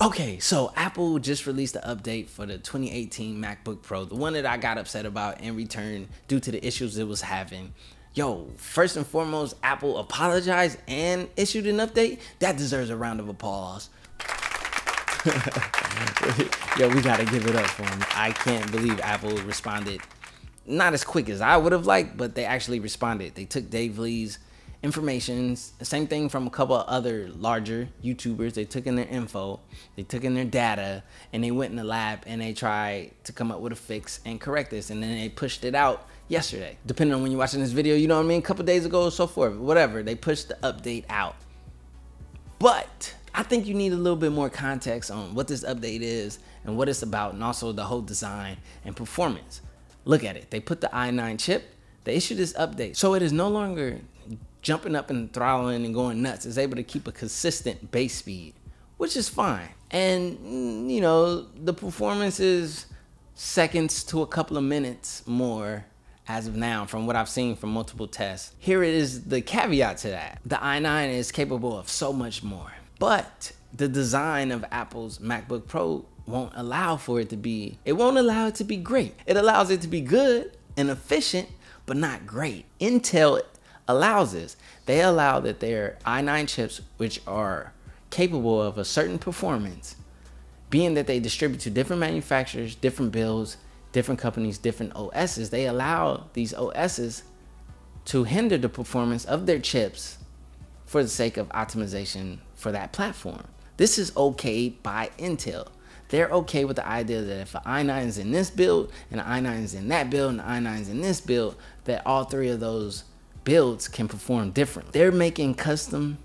Okay, so Apple just released the update for the 2018 MacBook Pro, the one that I got upset about and returned due to the issues it was having. Yo, first and foremost, Apple apologized and issued an update. That deserves a round of applause. Yo, we gotta give it up for them. I can't believe Apple responded, not as quick as I would have liked, but they actually responded. They took Dave Lee's information, same thing from a couple of other larger YouTubers. They took in their info, they took in their data, and they went in the lab and they tried to come up with a fix and correct this, and then they pushed it out yesterday. Depending on when you're watching this video, you know what I mean? A couple days ago or so forth, whatever. They pushed the update out. But I think you need a little bit more context on what this update is and what it's about, and also the whole design and performance. Look at it. They put the i9 chip, they issued this update. So it is no longer jumping up and throttling and going nuts. Is able to keep a consistent base speed, which is fine. And you know, the performance is seconds to a couple of minutes more as of now, from what I've seen from multiple tests. Here is the caveat to that. The i9 is capable of so much more, but the design of Apple's MacBook Pro won't allow for it to be, it won't allow it to be great. It allows it to be good and efficient, but not great. Intel allows this. They allow that their i9 chips, which are capable of a certain performance, being that they distribute to different manufacturers, different builds, different companies, different OSs, they allow these OSs to hinder the performance of their chips for the sake of optimization for that platform. This is okay by Intel. They're okay with the idea that if an i9 is in this build, and an i9 is in that build, and an i9 is in this build, that all three of those builds can perform differently. They're making custom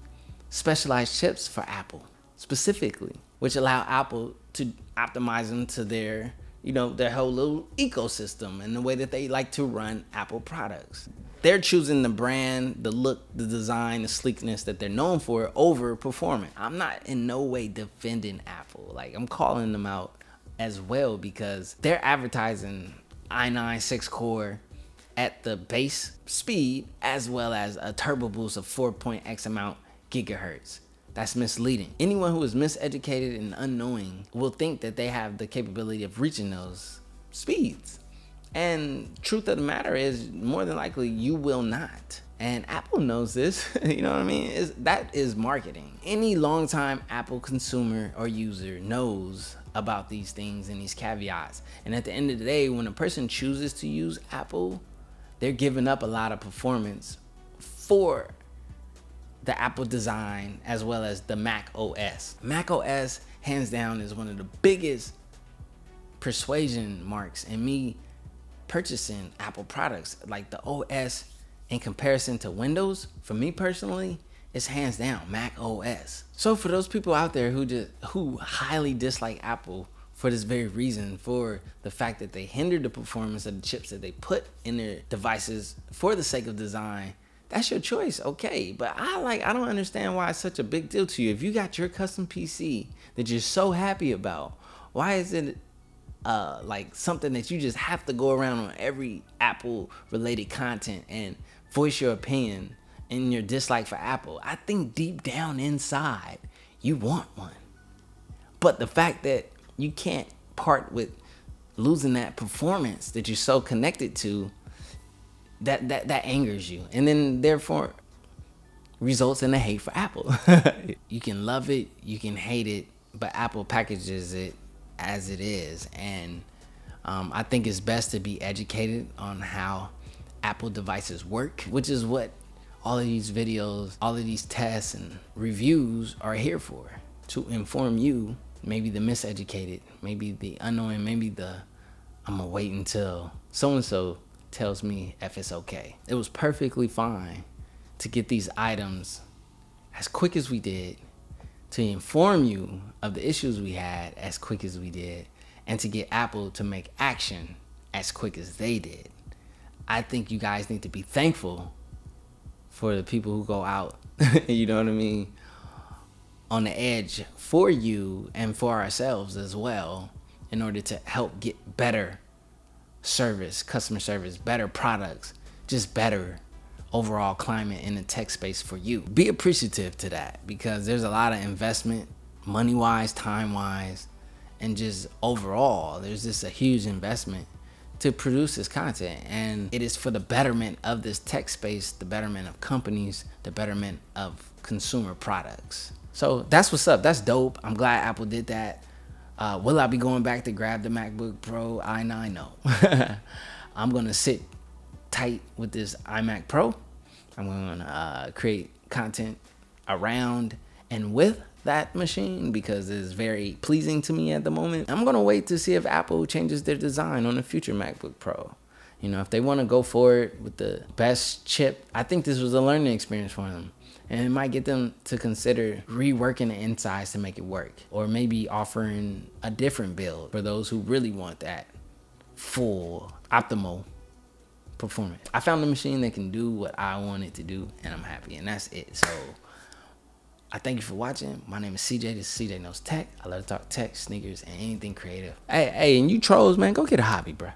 specialized chips for Apple specifically, which allow Apple to optimize them to their, you know, their whole little ecosystem and the way that they like to run Apple products. They're choosing the brand, the look, the design, the sleekness that they're known for over performance. I'm not in no way defending Apple. Like, I'm calling them out as well, because they're advertising i9 6-core at the base speed, as well as a turbo boost of 4.x amount gigahertz. That's misleading. Anyone who is miseducated and unknowing will think that they have the capability of reaching those speeds. And truth of the matter is, more than likely, you will not. And Apple knows this, you know what I mean? That is marketing. Any longtime Apple consumer or user knows about these things and these caveats. And at the end of the day, when a person chooses to use Apple, they're giving up a lot of performance for the Apple design, as well as the Mac OS. Mac OS, hands down, is one of the biggest persuasion marks in me purchasing Apple products. Like, the OS in comparison to Windows, for me personally, is hands down Mac OS. So for those people out there who highly dislike Apple for this very reason, for the fact that they hindered the performance of the chips that they put in their devices for the sake of design, that's your choice, okay? But I don't understand why it's such a big deal to you. If you got your custom PC that you're so happy about, why is it like something that you just have to go around on every Apple related content and voice your opinion and your dislike for Apple? I think deep down inside, you want one. But the fact that you can't part with losing that performance that you're so connected to, that angers you, and then therefore results in a hate for Apple. You can love it, you can hate it, but Apple packages it as it is. And I think it's best to be educated on how Apple devices work, which is what all of these videos, all of these tests and reviews are here for, to inform you. Maybe the miseducated, maybe the unknowing, maybe the, I'm gonna wait until so-and-so tells me if it's okay. It was perfectly fine to get these items as quick as we did, to inform you of the issues we had as quick as we did, and to get Apple to make action as quick as they did. I think you guys need to be thankful for the people who go out, you know what I mean, on the edge for you and for ourselves as well, in order to help get better service, customer service, better products, just better overall climate in the tech space for you. Be appreciative to that, because there's a lot of investment money-wise, time-wise, and just overall, there's just a huge investment to produce this content. And it is for the betterment of this tech space, the betterment of companies, the betterment of consumer products. So that's what's up. That's dope. I'm glad Apple did that. Will I be going back to grab the MacBook Pro i9? No. I'm going to sit tight with this iMac Pro. I'm going to create content around and with that machine because it is very pleasing to me at the moment. I'm going to wait to see if Apple changes their design on the future MacBook Pro. You know, if they want to go forward with the best chip, I think this was a learning experience for them. And it might get them to consider reworking the insides to make it work, or maybe offering a different build for those who really want that full, optimal performance. I found a machine that can do what I want it to do, and I'm happy, and that's it. So I thank you for watching. My name is CJ. This is CJ Knows Tech. I love to talk tech, sneakers, and anything creative. Hey, and you trolls, man, go get a hobby, bruh.